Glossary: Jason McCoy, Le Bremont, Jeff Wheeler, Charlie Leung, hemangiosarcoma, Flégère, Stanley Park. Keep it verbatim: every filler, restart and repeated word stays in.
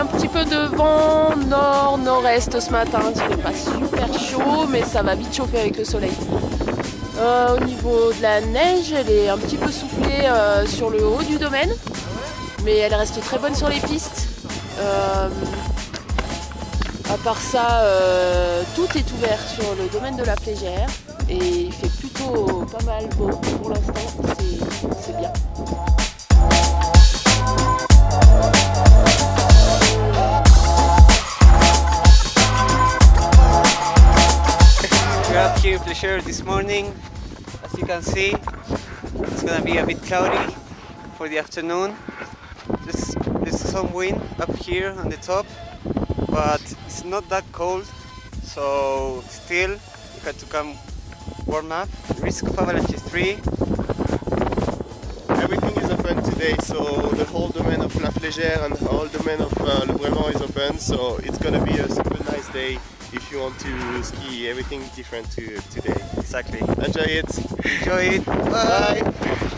un petit peu de vent nord-nord-est ce matin. Il n'est pas super chaud, mais ça va vite chauffer avec le soleil. Euh, au niveau de la neige, elle est un petit peu soufflée euh, sur le haut du domaine, mais elle reste très bonne sur les pistes. Euh, à part ça, euh, tout est ouvert sur le domaine de la Flégère et il fait plutôt pas mal beau pour l'instant, c'est bien. We're up here at Flégère this morning. As you can see, it's going to be a bit cloudy for the afternoon. There's, there's some wind up here on the top, but it's not that cold, so still you have to come warm up. The risk of avalanche is three. Everything is open today, so the whole domain of La Flégère and the whole domain of uh, Le Bremont is open, so it's going to be a super nice day. If you want to ski, everything different to today. Exactly. Enjoy it. Enjoy it. Bye. Bye.